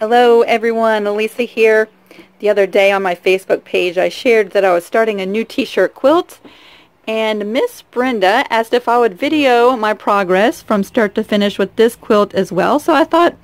Hello everyone, Elisa here. The other day on my Facebook page I shared that I was starting a new t-shirt quilt, and Miss Brenda asked if I would video my progress from start to finish with this quilt as well. So I thought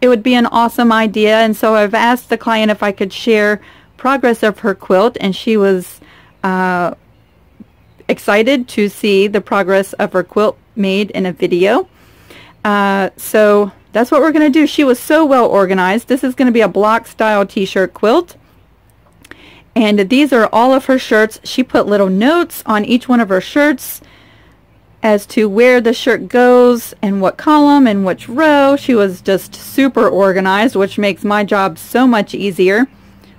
it would be an awesome idea, and so I've asked the client if I could share progress of her quilt, and she was excited to see the progress of her quilt made in a video. So that's what we're going to do. She was so well organized. This is going to be a block style t-shirt quilt, and these are all of her shirts. She put little notes on each one of her shirts as to where the shirt goes and what column and which row. She was just super organized, which makes my job so much easier.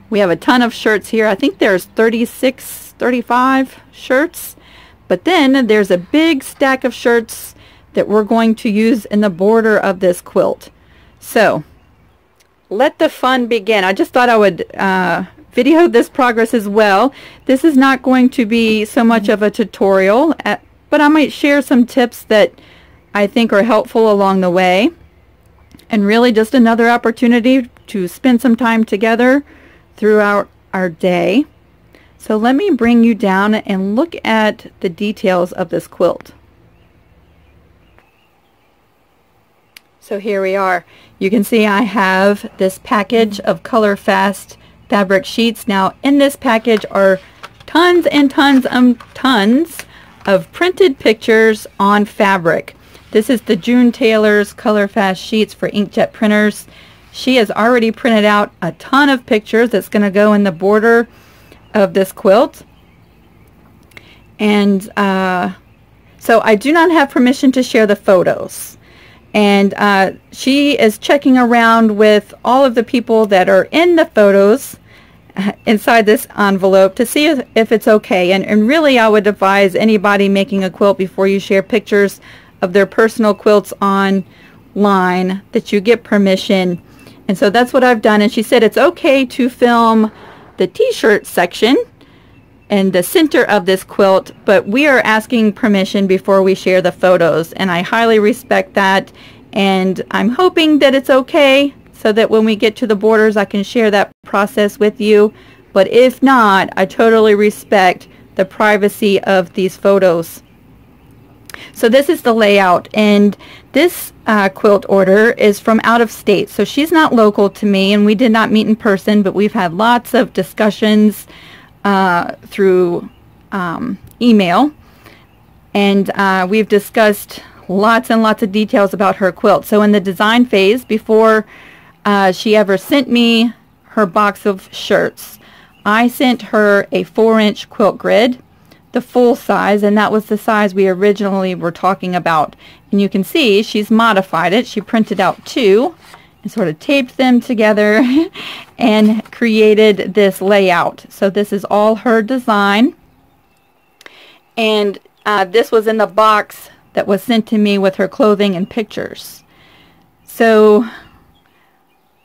We have a ton of shirts here. I think there's 35 shirts, but then there's a big stack of shirts that we're going to use in the border of this quilt. So let the fun begin. I just thought I would video this progress as well. This is not going to be so much of a tutorial, but I might share some tips that I think are helpful along the way, and really just another opportunity to spend some time together throughout our day. So let me bring you down and look at the details of this quilt. So here we are. You can see I have this package of Colorfast fabric sheets. Now in this package are tons and tons and tons of printed pictures on fabric. This is the June Tailor's Colorfast sheets for inkjet printers. She has already printed out a ton of pictures that's going to go in the border of this quilt. And so I do not have permission to share the photos. And she is checking around with all of the people that are in the photos inside this envelope to see if it's okay. And really, I would advise anybody making a quilt, before you share pictures of their personal quilts online, that you get permission. And so that's what I've done. And she said it's okay to film the t-shirt section and the center of this quilt, but we are asking permission before we share the photos, and I highly respect that, and I'm hoping that it's okay so that when we get to the borders I can share that process with you. But if not, I totally respect the privacy of these photos. So this is the layout, and this quilt order is from out of state, so she's not local to me, and we did not meet in person, but we've had lots of discussions through email, and we've discussed lots and lots of details about her quilt. So in the design phase, before she ever sent me her box of shirts, I sent her a 4-inch quilt grid, the full size, and that was the size we originally were talking about. And you can see she's modified it. She printed out 2 and sort of taped them together and created this layout. So this is all her design, and this was in the box that was sent to me with her clothing and pictures. So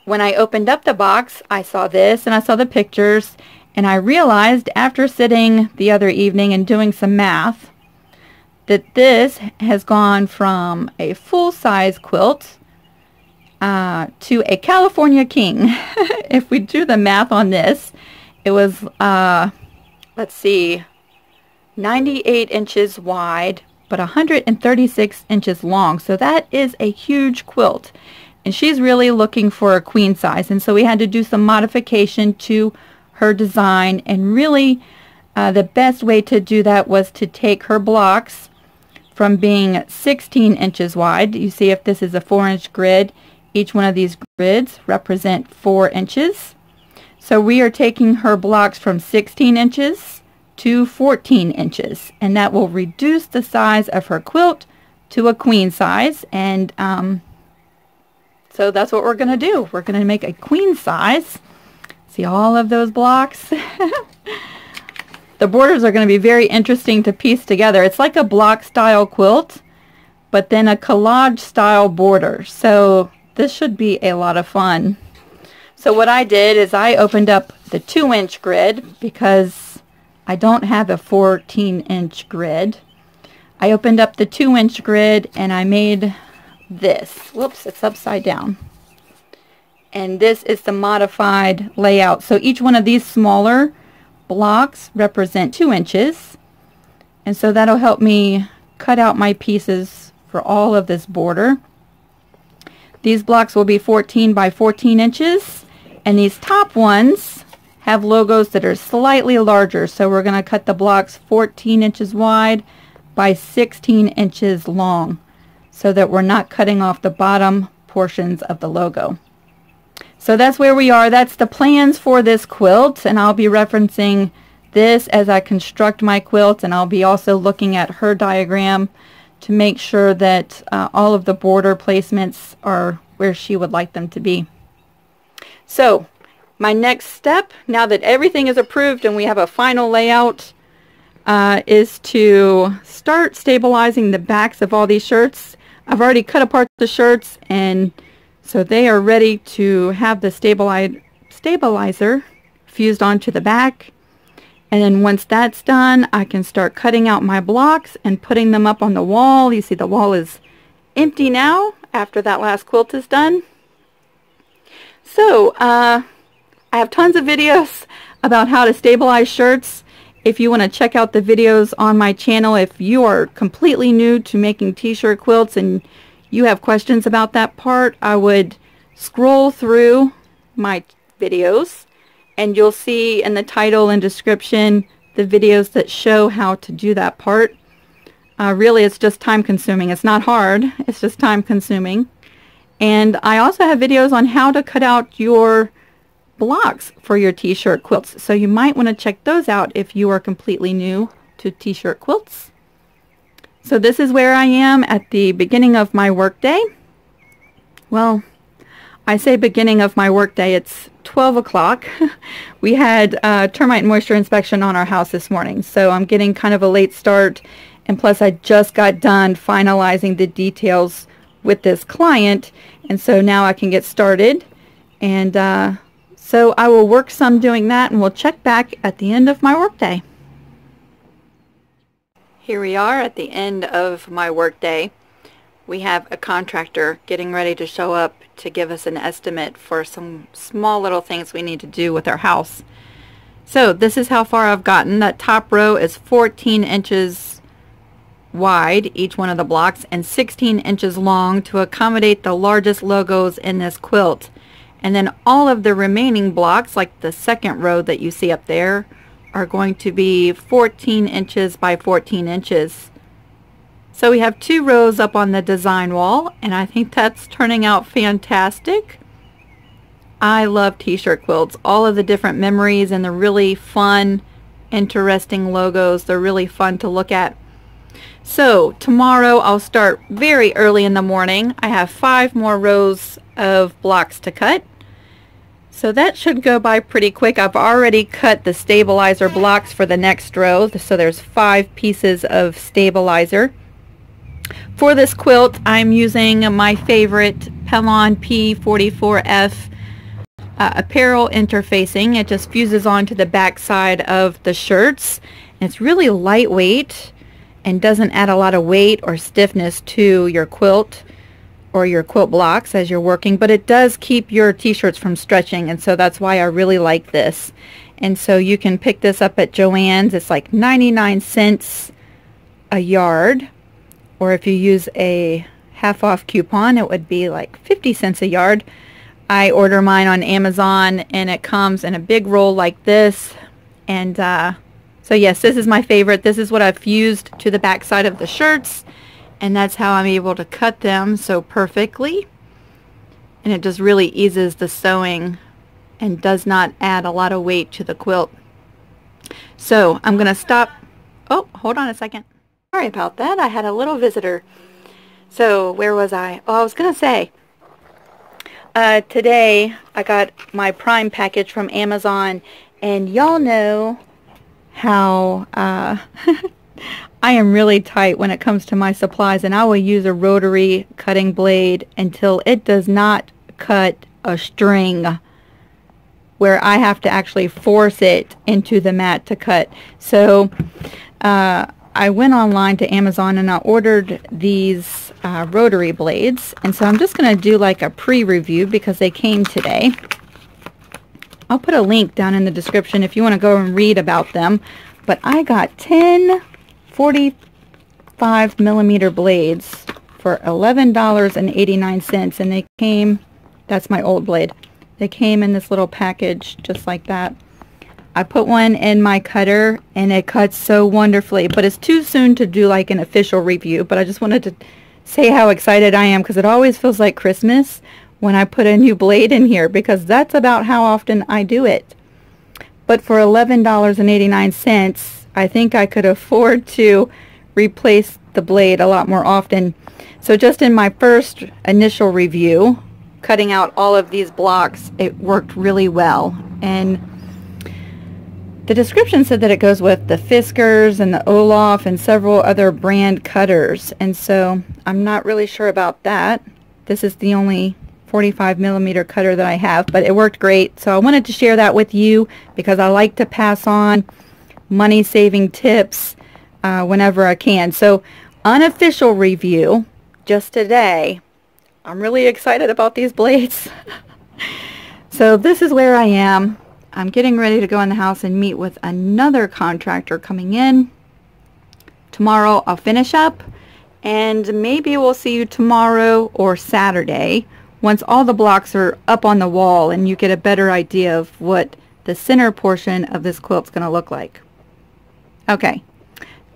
when I opened up the box, I saw this and I saw the pictures, and I realized after sitting the other evening and doing some math that this has gone from a full-size quilt to a California King. If we do the math on this, it was, let's see, 98 inches wide, but 136 inches long. So that is a huge quilt, and she's really looking for a queen size. And so we had to do some modification to her design, and really the best way to do that was to take her blocks from being 16 inches wide. You see, if this is a 4-inch grid, each one of these grids represent 4 inches. So we are taking her blocks from 16 inches to 14 inches, and that will reduce the size of her quilt to a queen size. And so that's what we're going to do. We're going to make a queen size. See all of those blocks? The borders are going to be very interesting to piece together. It's like a block style quilt, but then a collage style border. So this should be a lot of fun. So what I did is I opened up the 2-inch grid, because I don't have a 14-inch grid. I opened up the 2-inch grid and I made this. Whoops, it's upside down. and this is the modified layout. So each one of these smaller blocks represent 2 inches, and so that'll help me cut out my pieces for all of this border. These blocks will be 14 by 14 inches, and these top ones have logos that are slightly larger, so we're going to cut the blocks 14 inches wide by 16 inches long so that we're not cutting off the bottom portions of the logo. So that's where we are. That's the plans for this quilt, and I'll be referencing this as I construct my quilt, and I'll be also looking at her diagram to make sure that all of the border placements are where she would like them to be. So my next step, now that everything is approved and we have a final layout, is to start stabilizing the backs of all these shirts. I've already cut apart the shirts, and so they are ready to have the stabilizer fused onto the back. And then once that's done, I can start cutting out my blocks and putting them up on the wall. You see the wall is empty now after that last quilt is done. So I have tons of videos about how to stabilize shirts. If you want to check out the videos on my channel, if you are completely new to making t-shirt quilts and you have questions about that part, I would scroll through my videos and you'll see in the title and description the videos that show how to do that part. Really, it's just time consuming. It's not hard, it's just time consuming. And I also have videos on how to cut out your blocks for your t-shirt quilts, so you might want to check those out if you are completely new to t-shirt quilts. So this is where I am at the beginning of my workday. Well, I say beginning of my workday, it's 12 o'clock. We had termite and moisture inspection on our house this morning, so I'm getting kind of a late start, and plus I just got done finalizing the details with this client, and so now I can get started. And so I will work some doing that, and we'll check back at the end of my workday. Here we are at the end of my workday. We have a contractor getting ready to show up to give us an estimate for some small little things we need to do with our house. So this is how far I've gotten. That top row is 14 inches wide, each one of the blocks, and 16 inches long to accommodate the largest logos in this quilt. And then all of the remaining blocks, like the second row that you see up there, are going to be 14 inches by 14 inches. So we have 2 rows up on the design wall, and I think that's turning out fantastic. I love t-shirt quilts, all of the different memories and the really fun, interesting logos. They're really fun to look at. So tomorrow I'll start very early in the morning. I have 5 more rows of blocks to cut, so that should go by pretty quick. I've already cut the stabilizer blocks for the next row, so there's 5 pieces of stabilizer. For this quilt, I'm using my favorite Pellon P44F apparel interfacing. It just fuses onto the back side of the shirts, and it's really lightweight and doesn't add a lot of weight or stiffness to your quilt or your quilt blocks as you're working, but it does keep your t-shirts from stretching, and so that's why I really like this. And so you can pick this up at Joann's. It's like 99 cents a yard, or if you use a half off coupon it would be like 50 cents a yard. I order mine on Amazon, and it comes in a big roll like this. And so yes, this is my favorite. This is what I've fused to the back side of the shirts, and that's how I'm able to cut them so perfectly, and it just really eases the sewing and does not add a lot of weight to the quilt. So I'm gonna stop. Oh, hold on a second, sorry about that, I had a little visitor. So where was I? Oh, I was gonna say today I got my Prime package from Amazon, and y'all know how I am really tight when it comes to my supplies, and I will use a rotary cutting blade until it does not cut a string where I have to actually force it into the mat to cut. So I went online to Amazon and I ordered these rotary blades, and so I'm just going to do like a pre-review because they came today. I'll put a link down in the description if you want to go and read about them, but I got 10 45 millimeter blades for $11.89, and they came, that's my old blade, they came in this little package just like that. I put one in my cutter and it cuts so wonderfully, but it's too soon to do like an official review, but I just wanted to say how excited I am because it always feels like Christmas when I put a new blade in here, because that's about how often I do it. But for $11.89, I think I could afford to replace the blade a lot more often. So just in my first initial review, cutting out all of these blocks, it worked really well. And the description said that it goes with the Fiskars and the Olaf and several other brand cutters, and so I'm not really sure about that. This is the only 45 millimeter cutter that I have, but it worked great, so I wanted to share that with you because I like to pass on money-saving tips whenever I can. So unofficial review just today. I'm really excited about these blades. So this is where I am. I'm getting ready to go in the house and meet with another contractor coming in. Tomorrow I'll finish up, and maybe we'll see you tomorrow or Saturday once all the blocks are up on the wall and you get a better idea of what the center portion of this quilt's going to look like. Okay,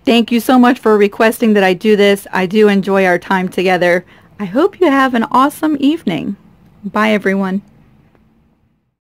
thank you so much for requesting that I do this. I do enjoy our time together. I hope you have an awesome evening. Bye everyone.